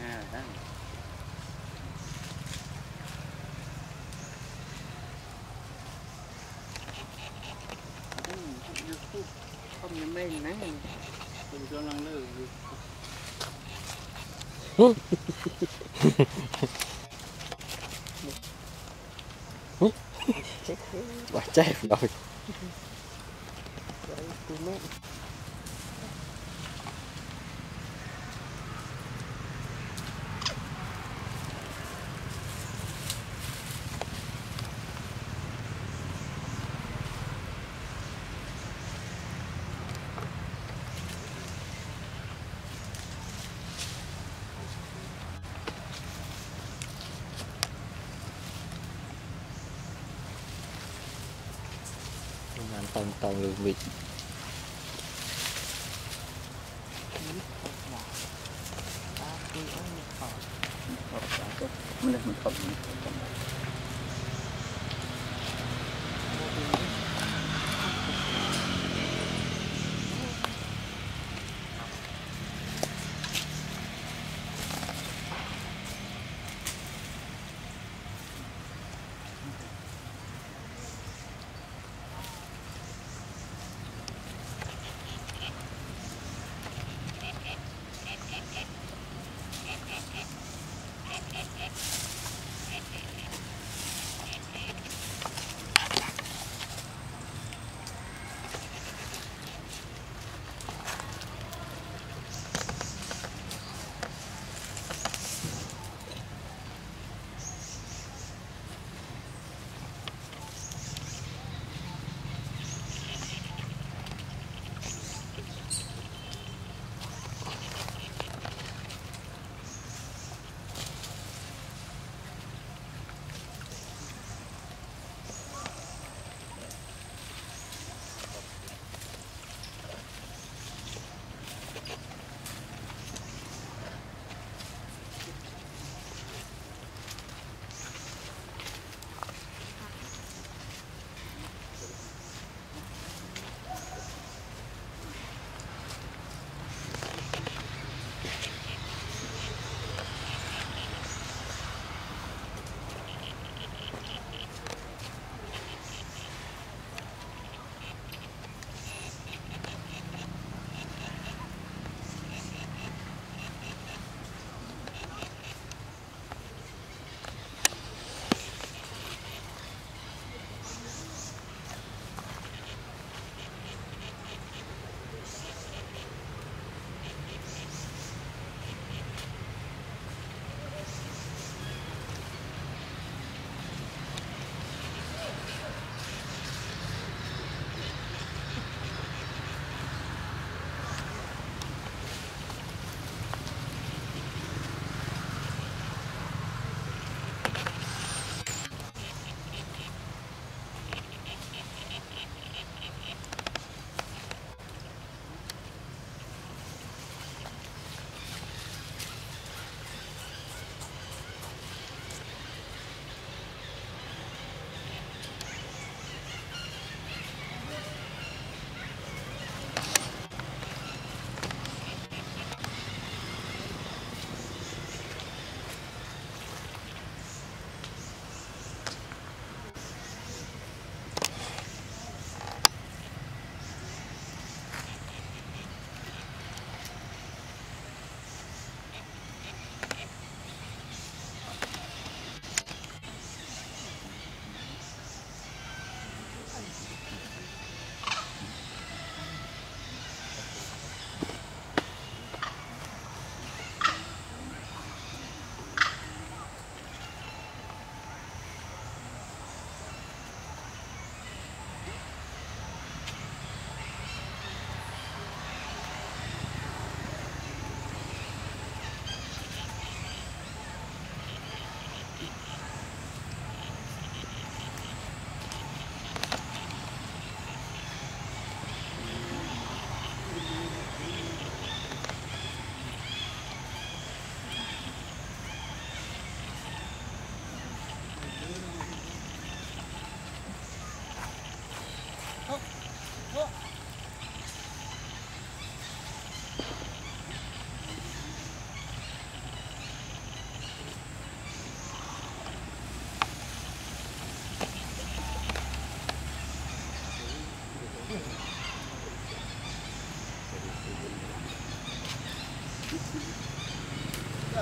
Yeah, không quá chết rồi. Toàn lượng vịt.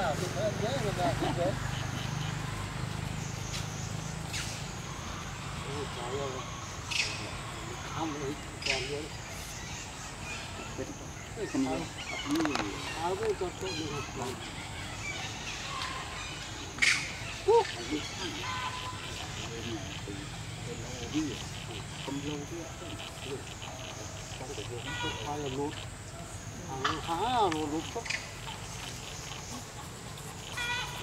Thank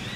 you.